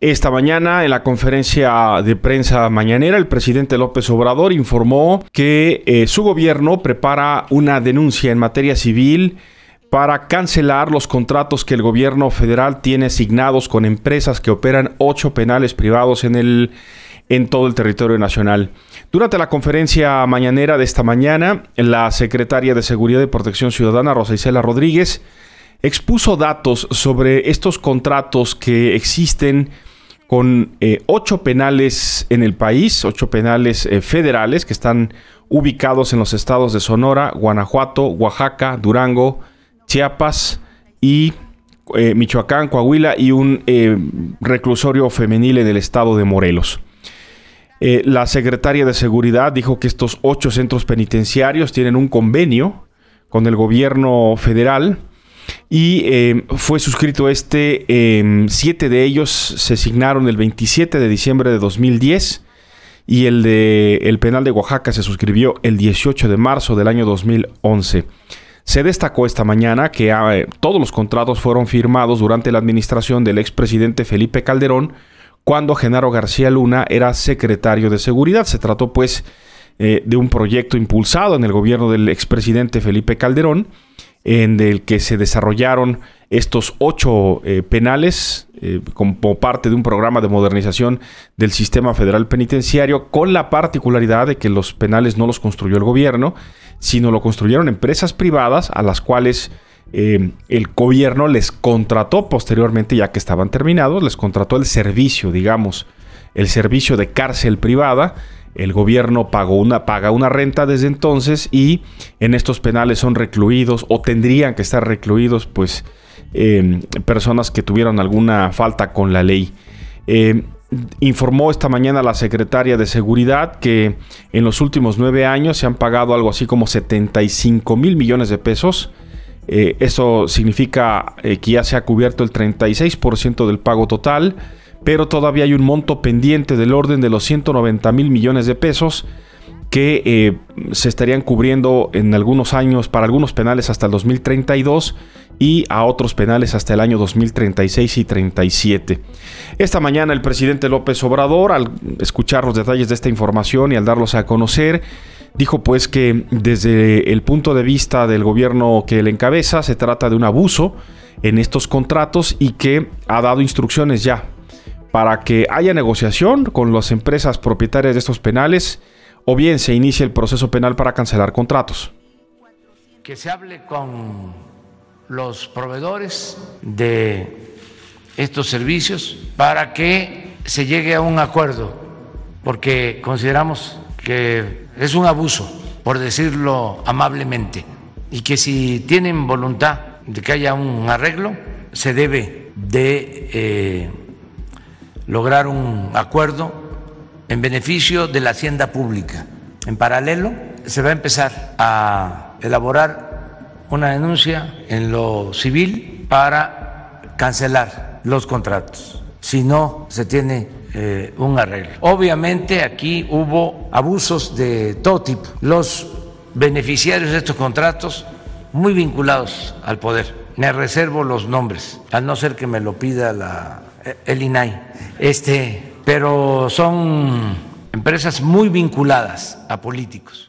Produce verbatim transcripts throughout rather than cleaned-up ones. Esta mañana, en la conferencia de prensa mañanera, el presidente López Obrador informó que eh, su gobierno prepara una denuncia en materia civil para cancelar los contratos que el gobierno federal tiene asignados con empresas que operan ocho penales privados en el en todo el territorio nacional. Durante la conferencia mañanera de esta mañana, la secretaria de Seguridad y Protección Ciudadana, Rosa Isela Rodríguez, expuso datos sobre estos contratos que existen con eh, ocho penales en el país, ocho penales eh, federales que están ubicados en los estados de Sonora, Guanajuato, Oaxaca, Durango, Chiapas y eh, Michoacán, Coahuila, y un eh, reclusorio femenil en el estado de Morelos. Eh, la secretaria de Seguridad dijo que estos ocho centros penitenciarios tienen un convenio con el gobierno federal y eh, fue suscrito este, eh, siete de ellos se asignaron el veintisiete de diciembre de dos mil diez y el, de, el penal de Oaxaca se suscribió el dieciocho de marzo del año dos mil once. Se destacó esta mañana que eh, todos los contratos fueron firmados durante la administración del expresidente Felipe Calderón, cuando Genaro García Luna era secretario de Seguridad. Se trató pues eh, de un proyecto impulsado en el gobierno del expresidente Felipe Calderón, en el que se desarrollaron estos ocho eh, penales eh, como parte de un programa de modernización del sistema federal penitenciario, con la particularidad de que los penales no los construyó el gobierno, sino lo construyeron empresas privadas a las cuales Eh, el gobierno les contrató posteriormente, ya que estaban terminados, les contrató el servicio, digamos, el servicio de cárcel privada. El gobierno pagó una, paga una renta desde entonces, y en estos penales son recluidos o tendrían que estar recluidos pues eh, personas que tuvieron alguna falta con la ley. Eh, informó esta mañana la secretaria de Seguridad que en los últimos nueve años se han pagado algo así como setenta y cinco mil millones de pesos. Eh, eso significa eh, que ya se ha cubierto el treinta y seis por ciento del pago total, pero todavía hay un monto pendiente del orden de los ciento noventa mil millones de pesos que eh, se estarían cubriendo en algunos años, para algunos penales hasta el dos mil treinta y dos y a otros penales hasta el año dos mil treinta y seis y treinta y siete. Esta mañana el presidente López Obrador, al escuchar los detalles de esta información y al darlos a conocer, dijo pues que desde el punto de vista del gobierno que él encabeza se trata de un abuso en estos contratos, y que ha dado instrucciones ya para que haya negociación con las empresas propietarias de estos penales, o bien se inicie el proceso penal para cancelar contratos. Que se hable con los proveedores de estos servicios para que se llegue a un acuerdo, porque consideramos que es un abuso, por decirlo amablemente, y que si tienen voluntad de que haya un arreglo, se debe de eh, lograr un acuerdo en beneficio de la hacienda pública. En paralelo, se va a empezar a elaborar una denuncia en lo civil para cancelar los contratos si no se tiene Eh, un arreglo. Obviamente aquí hubo abusos de todo tipo. Los beneficiarios de estos contratos muy vinculados al poder. Me reservo los nombres, a no ser que me lo pida la, el INAI. Este, pero son empresas muy vinculadas a políticos.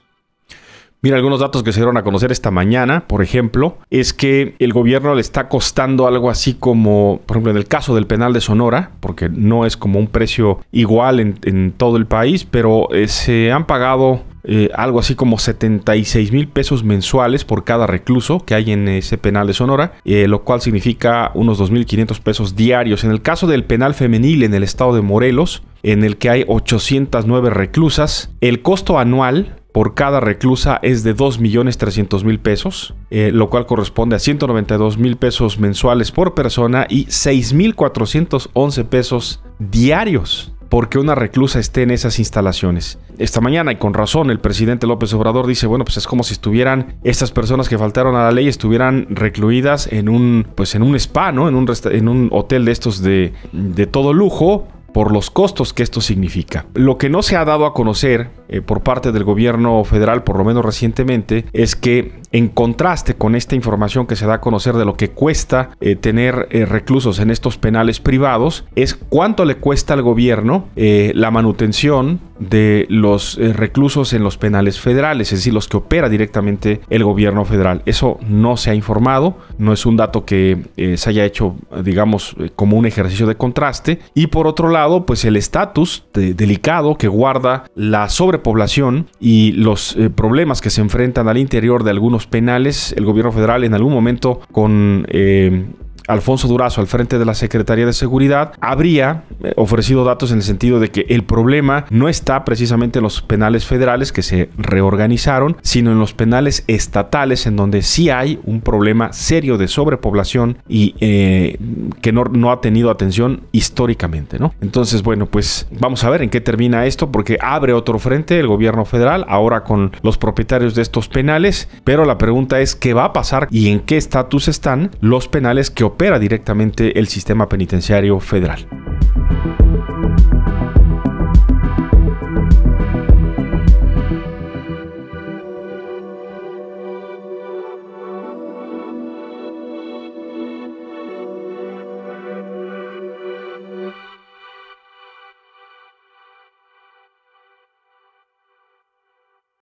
Mira, algunos datos que se dieron a conocer esta mañana, por ejemplo, es que el gobierno le está costando algo así como, por ejemplo, en el caso del penal de Sonora, porque no es como un precio igual en, en todo el país, pero eh, se han pagado eh, algo así como setenta y seis mil pesos mensuales por cada recluso que hay en ese penal de Sonora, eh, lo cual significa unos dos mil quinientos pesos diarios. En el caso del penal femenil en el estado de Morelos, en el que hay ochocientas nueve reclusas, el costo anual por cada reclusa es de dos millones trescientos mil pesos, eh, lo cual corresponde a ciento noventa y dos mil pesos mensuales por persona y seis mil cuatrocientos once pesos diarios porque una reclusa esté en esas instalaciones. Esta mañana, y con razón, el presidente López Obrador dice, bueno, pues es como si estuvieran estas personas que faltaron a la ley, estuvieran recluidas en un, pues en un spa, ¿no? En un, en un hotel de estos de, de todo lujo, por los costos que esto significa. Lo que no se ha dado a conocer eh, por parte del gobierno federal, por lo menos recientemente, es que en contraste con esta información que se da a conocer de lo que cuesta eh, tener eh, reclusos en estos penales privados, es cuánto le cuesta al gobierno eh, la manutención de los eh, reclusos en los penales federales, es decir, los que opera directamente el gobierno federal. Eso no se ha informado, no es un dato que eh, se haya hecho, digamos, eh, como un ejercicio de contraste. Y por otro lado, pues el estatus de, delicado que guarda la sobrepoblación y los eh, problemas que se enfrentan al interior de algunos penales. El gobierno federal en algún momento con eh, Alfonso Durazo al frente de la Secretaría de Seguridad habría ofrecido datos en el sentido de que el problema no está precisamente en los penales federales que se reorganizaron, sino en los penales estatales, en donde sí hay un problema serio de sobrepoblación y eh, que no, no ha tenido atención históricamente, ¿no? Entonces, bueno, pues vamos a ver en qué termina esto, porque abre otro frente el gobierno federal, ahora con los propietarios de estos penales, pero la pregunta es qué va a pasar y en qué estatus están los penales que operan opera directamente el sistema penitenciario federal.